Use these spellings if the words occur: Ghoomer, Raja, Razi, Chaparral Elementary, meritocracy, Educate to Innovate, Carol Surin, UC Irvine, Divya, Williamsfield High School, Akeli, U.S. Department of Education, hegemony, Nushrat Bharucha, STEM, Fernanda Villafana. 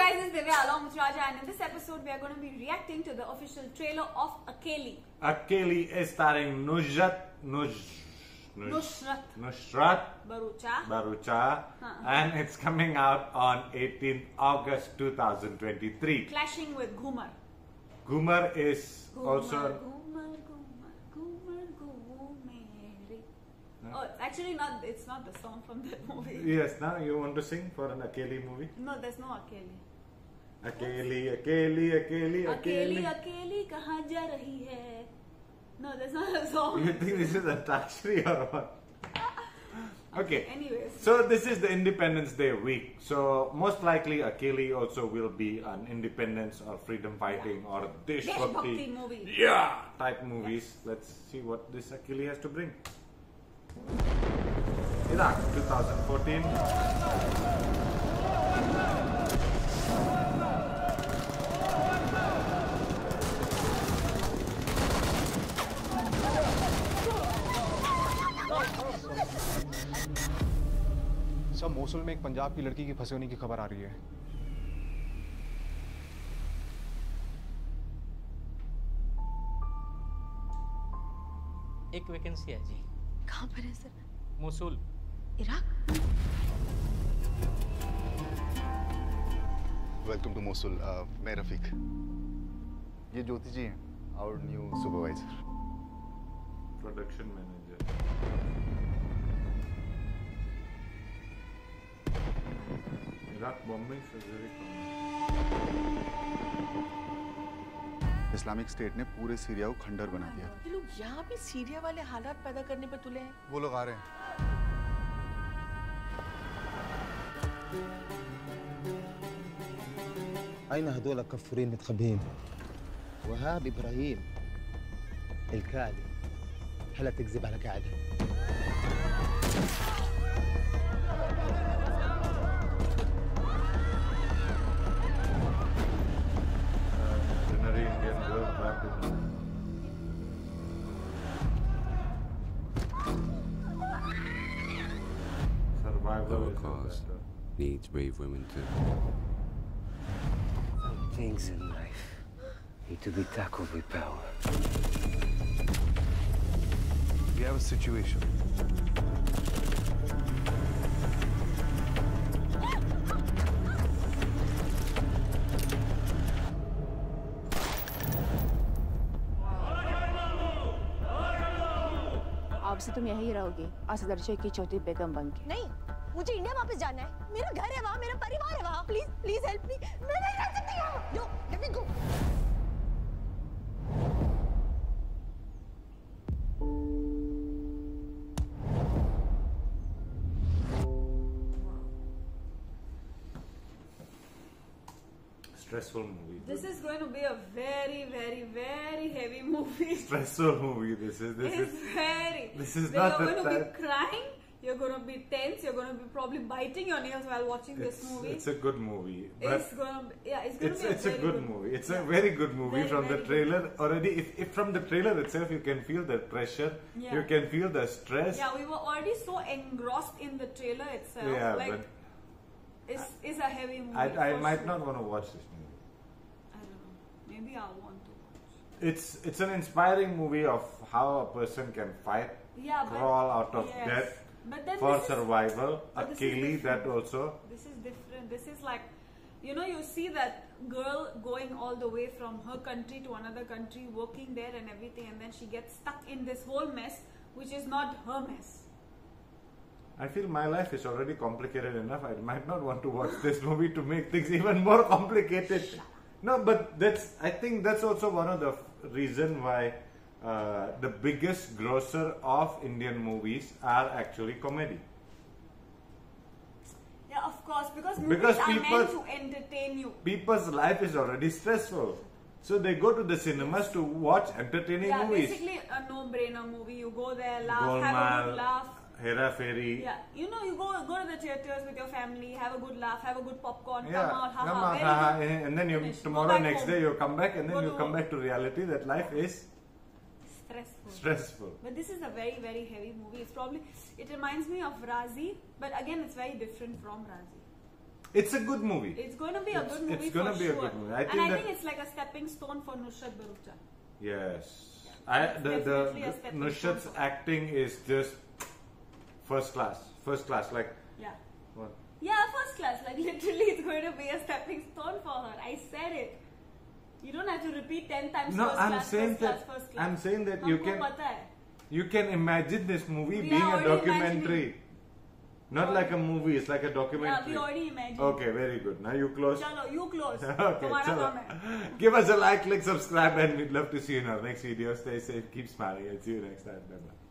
guys, it's Divya along with Raja, and in this episode we are going to be reacting to the official trailer of Akeli. Akeli is starring Nushrat Bharucha, and it's coming out on 18th August 2023. Clashing with Ghoomer. Ghoomer is also. No. Oh, actually not. It's not the song from that movie. Yes, now you want to sing for an Akeli movie? No, there's no Akeli. Akeli, kahan ja rahi hai? No, that's not a song. You think this is a taxi or what? Okay. Anyways. So this is the Independence Day week. So most likely Akeli also will be an independence or freedom fighting or Deshbhakti movie. Yeah, type movies. Yes. Let's see what this Akeli has to bring. Iraq, 2014. सब Mosul में एक पंजाब की लड़की की फंसे होने की खबर आ रही है। एक वैकेंसी है जी। कहाँ पर है sir? Mosul, Iraq. Welcome to Mosul. मैं रफीक। ये ज्योति जी हैं, our new supervisor, production manager. Iraq Bombay से इस्लामिक स्टेट ने पूरे सीरिया को खंडर बना दिया। ये लोग यहाँ भी सीरिया वाले हालात पैदा करने पर तुले हैं। वो लोग आ रहे हैं। أين هذول الكفرين المتخبئين؟ وهاب إبراهيم الكاذب هلا تكذب على قاعدة. Our cause needs brave women too. Some things in life need to be tackled with power. We have a situation. आपसे तुम यहीं रहोगी असदर्शे की छोटी बेगम बनके। नहीं, मुझे इंडिया वापस जाना है। मेरा घर है वहाँ, मेरा परिवार है वहाँ। प्लीज प्लीज हेल्प मी, मैं नहीं रह सकती यहाँ। No, let me go. Stressful movie. This is going to be a very, very, very heavy movie. Stressful movie. This is very. This is not the type. You're going to be crying. You're going to be tense. You're going to be probably biting your nails while watching this movie. It's a good movie. It's going to be, yeah. It's a very good movie. It's a very good movie from the trailer. Already, if from the trailer itself, you can feel the pressure. Yeah. You can feel the stress. Yeah, we were already so engrossed in the trailer itself. Yeah, like, but. It's a heavy movie. I might not want to watch this movie. I don't know. Maybe I want to watch. It's an inspiring movie of how a person can fight, crawl out of death for survival. Akeli, that also. This is different. This is like, you know, you see that girl going all the way from her country to another country, working there and everything, and then she gets stuck in this whole mess, which is not her mess. I feel my life is already complicated enough. I might not want to watch this movie to make things even more complicated. No, but that's. I think that's also one of the reason why the biggest grosser of Indian movies are actually comedy. Yeah, of course, because people are meant to entertain you. People's life is already stressful. So they go to the cinemas to watch entertaining movies. Yeah, basically a no-brainer movie. You go there, laugh, have a good laugh. Hera Fairy. Yeah, you know, you go to the theaters with your family, have a good laugh, have a good popcorn, come out, ha ha, and then you tomorrow, next day, you come back, and then you come back to reality that life is stressful. But this is a very, very heavy movie. It reminds me of Razi, but again, it's very different from Razi. It's a good movie. It's going to be a good movie. It's going to be a good movie. I think it's like a stepping stone for Nushrat Bharucha. Yes. Yeah. The Nushrat's acting is just first class. First class, like. Yeah. What? Yeah, first class. Like literally, it's going to be a stepping stone for her. I said it. You don't have to repeat 10 times. No, I'm saying that you can. You can imagine this movie being a documentary. Not like a movie, it's like a documentary. Yeah, we already imagined. Okay, very good. Now you close. Chalo, you close. Okay, chalo. Give us a like, click, subscribe, and we'd love to see you in our next video. Stay safe, keep smiling, and see you next time. Bye bye.